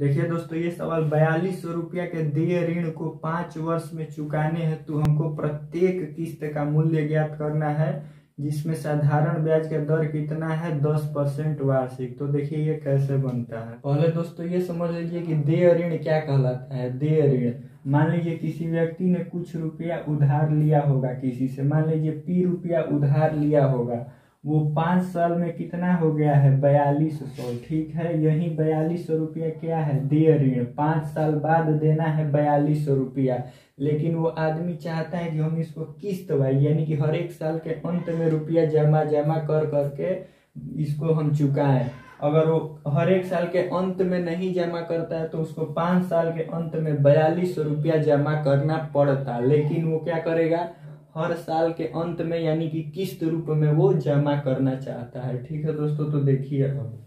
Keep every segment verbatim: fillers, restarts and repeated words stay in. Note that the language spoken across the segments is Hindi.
देखिए दोस्तों ये सवाल, बयालीस सौ रुपया के देय ऋण को पांच वर्ष में चुकाने हेतु हमको प्रत्येक किस्त का मूल्य ज्ञात करना है जिसमें साधारण ब्याज का दर कितना है, दस परसेंट वार्षिक। तो देखिए ये कैसे बनता है। पहले दोस्तों ये समझ लीजिए कि देय ऋण क्या कहलाता है। देय ऋण, मान लीजिए किसी व्यक्ति ने कुछ रुपया उधार लिया होगा किसी से, मान लीजिए पी रुपया उधार लिया होगा, वो पाँच साल में कितना हो गया है, बयालीस सौ। ठीक है, यही बयालीस सौ रुपया क्या है, देय ऋण। पाँच साल बाद देना है बयालीस सौ रुपया, लेकिन वो आदमी चाहता है कि हम इसको किस्त वाइज यानी कि हर एक साल के अंत में रुपया जमा जमा कर करके इसको हम चुकाएं। अगर वो हर एक साल के अंत में नहीं जमा करता है तो उसको पाँच साल के अंत में बयालीस सौ रुपया जमा करना पड़ता, लेकिन वो क्या करेगा, हर साल के अंत में यानी कि किस्त रूप में वो जमा करना चाहता है। ठीक है दोस्तों, तो देखिए अब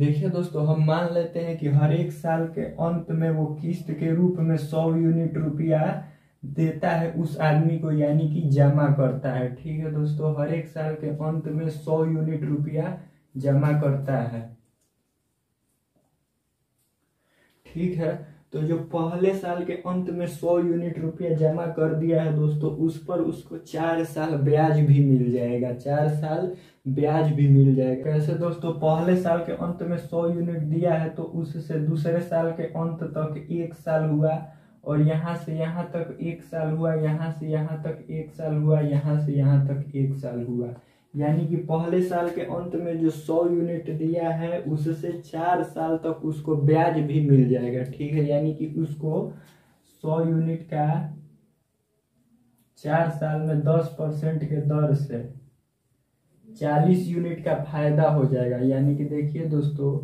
देखिए दोस्तों, हम मान लेते हैं कि हर एक साल के अंत में वो किस्त के रूप में सौ यूनिट रुपया देता है उस आदमी को, यानी कि जमा करता है। ठीक है दोस्तों, हर एक साल के अंत में सौ यूनिट रुपया जमा करता है। ठीक है, तो जो पहले साल के अंत में सौ यूनिट रुपया जमा कर दिया है दोस्तों, उस पर उसको चार साल ब्याज भी मिल जाएगा। चार साल ब्याज भी मिल जाएगा। कैसे दोस्तों, पहले साल के अंत में सौ यूनिट दिया है तो उससे दूसरे साल के अंत तक एक साल हुआ, और यहाँ से यहाँ तक एक साल हुआ, यहाँ से यहाँ तक एक साल हुआ, यहाँ से यहाँ तक एक साल हुआ, यानी कि पहले साल के अंत में जो सौ यूनिट दिया है उससे चार साल तक उसको ब्याज भी मिल जाएगा। ठीक है, यानी कि उसको सौ यूनिट का चार साल में दस परसेंट के दर से चालीस यूनिट का फायदा हो जाएगा। यानी कि देखिए दोस्तों,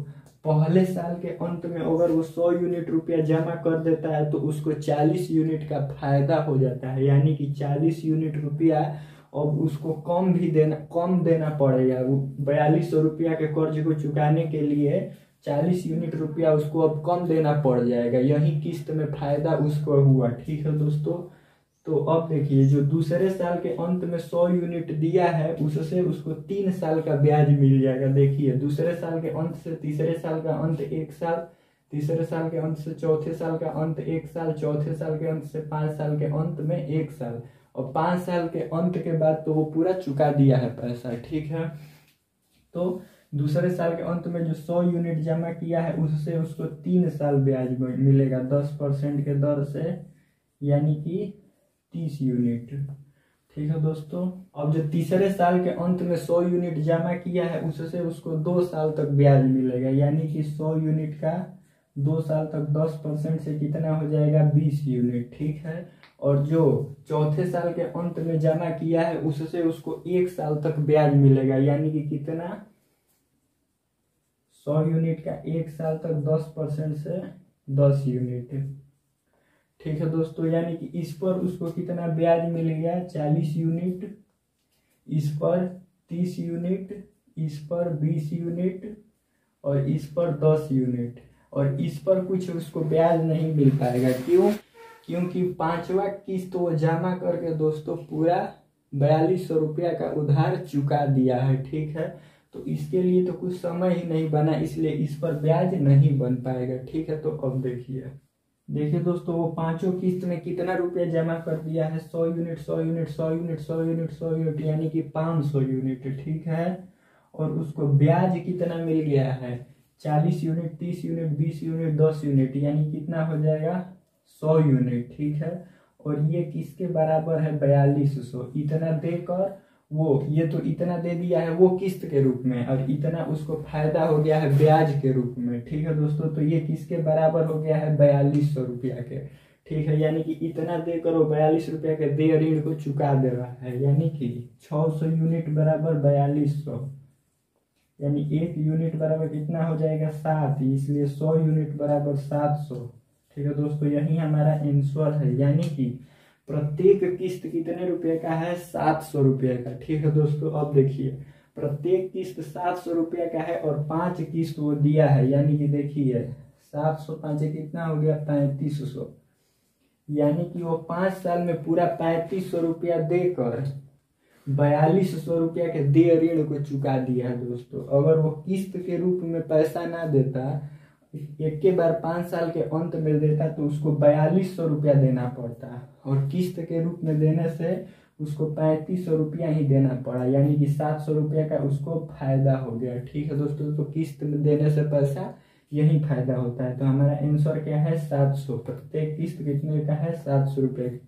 पहले साल के अंत में अगर वो सौ यूनिट रुपया जमा कर देता है तो उसको चालीस यूनिट का फायदा हो जाता है, यानी कि चालीस यूनिट रुपया अब उसको कम भी देना कम देना पड़ेगा। वो बयालीस सौ रुपया के कर्ज को चुकाने के लिए चालीस यूनिट रुपया उसको अब कम देना पड़ जाएगा। यही किस्त में फायदा उसको हुआ। ठीक है दोस्तों, तो अब देखिए जो दूसरे साल के अंत में सौ यूनिट दिया है उससे उसको तीन साल का ब्याज मिल जाएगा। देखिए, दूसरे साल के अंत से तीसरे साल का अंत एक साल, तीसरे साल के अंत से चौथे साल का अंत एक साल, चौथे साल के अंत से पाँच साल के अंत में एक साल, और पाँच साल के अंत के बाद तो वो पूरा चुका दिया है पैसा। ठीक है, तो दूसरे साल के अंत में जो सौ यूनिट जमा किया है उससे उसको तीन साल ब्याज मिलेगा दस परसेंट के दर से, यानी कि तीस यूनिट। ठीक है दोस्तों, अब जो तीसरे साल के अंत में सौ यूनिट जमा किया है उससे उसको दो साल तक ब्याज मिलेगा, यानी कि सौ यूनिट का दो साल तक दस परसेंट से कितना हो जाएगा, बीस यूनिट। ठीक है, और जो चौथे साल के अंत में जमा किया है उससे उसको एक साल तक ब्याज मिलेगा, यानी कि कितना, सौ यूनिट का एक साल तक दस परसेंट से दस यूनिट। ठीक है दोस्तों, यानी कि इस पर उसको कितना ब्याज मिलेगा, चालीस यूनिट, इस पर तीस यूनिट, इस पर बीस यूनिट, और इस पर दस यूनिट, और इस पर कुछ उसको ब्याज नहीं मिल पाएगा। क्यों? क्योंकि पांचवा किस्त वो जमा करके दोस्तों पूरा बयालीस सौ रुपया का उधार चुका दिया है। ठीक है, तो इसके लिए तो कुछ समय ही नहीं बना, इसलिए इस पर ब्याज नहीं बन पाएगा। ठीक है, तो अब देखिए देखिए दोस्तों, वो पांचों किस्त में कितना रुपया जमा कर दिया है, सौ यूनिट, सौ यूनिट, सौ यूनिट, सौ यूनिट, सौ यूनिट, यानी कि पाँच सौ यूनिट। ठीक है, और उसको ब्याज कितना मिल गया है, चालीस यूनिट, तीस यूनिट, बीस यूनिट, दस यूनिट, यानी कितना हो जाएगा, सौ यूनिट। ठीक है, और ये किसके बराबर है, बयालीस सौ। इतना देकर वो ये तो इतना दे दिया है वो किस्त के रूप में, और इतना उसको फायदा हो गया है ब्याज के रूप में। ठीक है दोस्तों, तो ये किसके बराबर हो गया है, बयालीस सौ रुपया के। ठीक है, यानी कि इतना देकर वो बयालीस रुपया के देय ऋण को चुका दे रहा है, यानी कि छः सौ यूनिट बराबर बयालीस सौ, यानी एक यूनिट बराबर कितना हो जाएगा, सात, इसलिए सौ यूनिट बराबर सात सौ। ठीक है दोस्तों, यही हमारा आंसर है, यानी कि प्रत्येक किस्त कितने रुपए का है, सात सौ रुपये का। ठीक है दोस्तों, अब देखिए प्रत्येक किस्त सात सौ रुपये का है और पांच किस्त वो दिया है, यानी कि देखिए सात सौ पाँच कितना हो गया, पैंतीस सौ, यानी कि वो पाँच साल में पूरा पैंतीस सौ रुपया देकर बयालीस सौ रुपया के देय ऋण को चुका दिया है दोस्तों। अगर वो किस्त के रूप में पैसा ना देता, एक के बार पाँच साल के अंत में देता तो उसको बयालीस सौ रुपया देना पड़ता, और किस्त के रूप में देने से उसको पैंतीस सौ रुपया ही देना पड़ा, यानी कि सात सौ रुपया का उसको फायदा हो गया। ठीक है दोस्तों, तो किस्त में देने से पैसा यही फायदा होता है। तो हमारा आंसर क्या है, सात सौ। प्रत्येक किस्त कितने का है, सात सौ रुपये।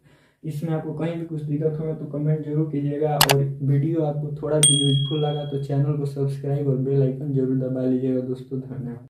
इसमें आपको कहीं भी कुछ दिक्कत होगा तो कमेंट जरूर कीजिएगा, और वीडियो आपको थोड़ा भी यूजफुल लगा तो चैनल को सब्सक्राइब और बेल आइकन जरूर दबा लीजिएगा दोस्तों। धन्यवाद।